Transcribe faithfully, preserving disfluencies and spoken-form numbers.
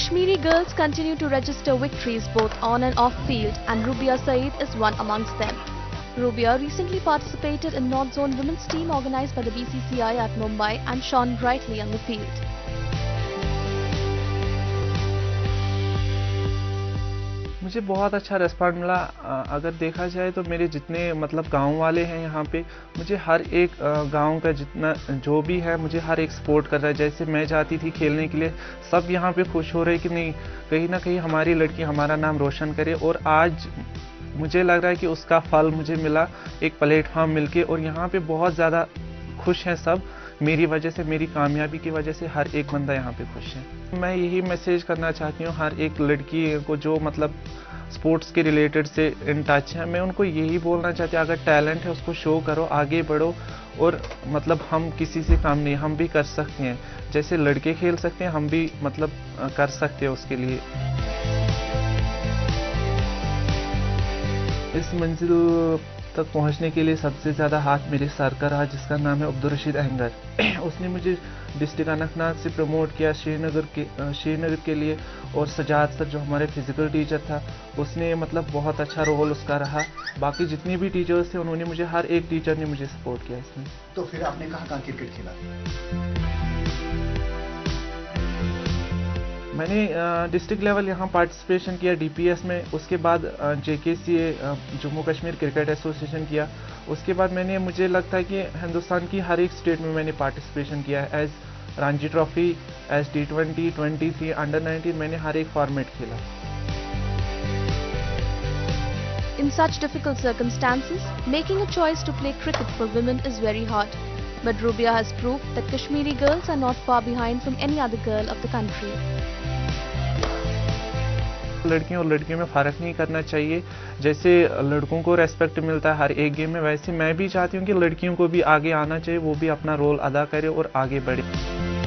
Kashmiri girls continue to register victories both on and off field, and Rubiya Sayeed is one amongst them. Rubiya recently participated in North Zone women's team organised by the B C C I at Mumbai and shone brightly on the field. मुझे बहुत अच्छा response मिला। अगर देखा जाए तो मेरे जितने मतलब गांव वाले हैं यहाँ पे, मुझे हर एक गांव का जितना जो भी है मुझे हर एक सपोर्ट कर रहा है। जैसे मैं जाती थी खेलने के लिए, सब यहाँ पे खुश हो रहे कि नहीं, कहीं ना कहीं हमारी लड़की हमारा नाम रोशन करे। और आज मुझे लग रहा है कि उसका फल मुझे मिला, एक प्लेटफॉर्म मिल के, और यहाँ पर बहुत ज़्यादा खुश हैं सब मेरी वजह से, मेरी कामयाबी की वजह से हर एक बंदा यहाँ पे खुश है। मैं यही मैसेज करना चाहती हूँ हर एक लड़की को जो मतलब स्पोर्ट्स के रिलेटेड से इन टच है, मैं उनको यही बोलना चाहती हूँ, अगर टैलेंट है उसको शो करो, आगे बढ़ो। और मतलब हम किसी से काम नहीं, हम भी कर सकते हैं, जैसे लड़के खेल सकते हैं हम भी मतलब कर सकते हैं उसके लिए। इस मंजिल तक पहुंचने के लिए सबसे ज़्यादा हाथ मेरे सर का रहा, जिसका नाम है अब्दुल रशीद अहंगर। उसने मुझे डिस्ट्रिक्ट अनंतनाग से प्रमोट किया श्रीनगर के श्रीनगर के लिए। और सजाद सर जो हमारे फिजिकल टीचर था, उसने मतलब बहुत अच्छा रोल उसका रहा। बाकी जितने भी टीचर्स थे उन्होंने मुझे, हर एक टीचर ने मुझे सपोर्ट किया इसमें। तो फिर आपने कहाँ कहाँ क्रिकेट खेला? मैंने डिस्ट्रिक्ट लेवल यहाँ पार्टिसिपेशन किया डी पी एस में, उसके बाद J K C Jammu Kashmir cricket association किया। उसके बाद मैंने, मुझे लगता है कि हिंदुस्तान की हर एक स्टेट में मैंने पार्टिसिपेशन किया है, as Ranji trophy, as T twenty, twenty three, under nineteen, मैंने हर एक फॉर्मेट खेला। In such difficult circumstances, making a choice to play cricket for women is very hard, but Rubiya has proved that Kashmiri girls are not far behind from any other girl of the country. लड़कियों और लड़कियों में फ़र्क नहीं करना चाहिए। जैसे लड़कों को रेस्पेक्ट मिलता है हर एक गेम में, वैसे मैं भी चाहती हूँ कि लड़कियों को भी आगे आना चाहिए, वो भी अपना रोल अदा करे और आगे बढ़े।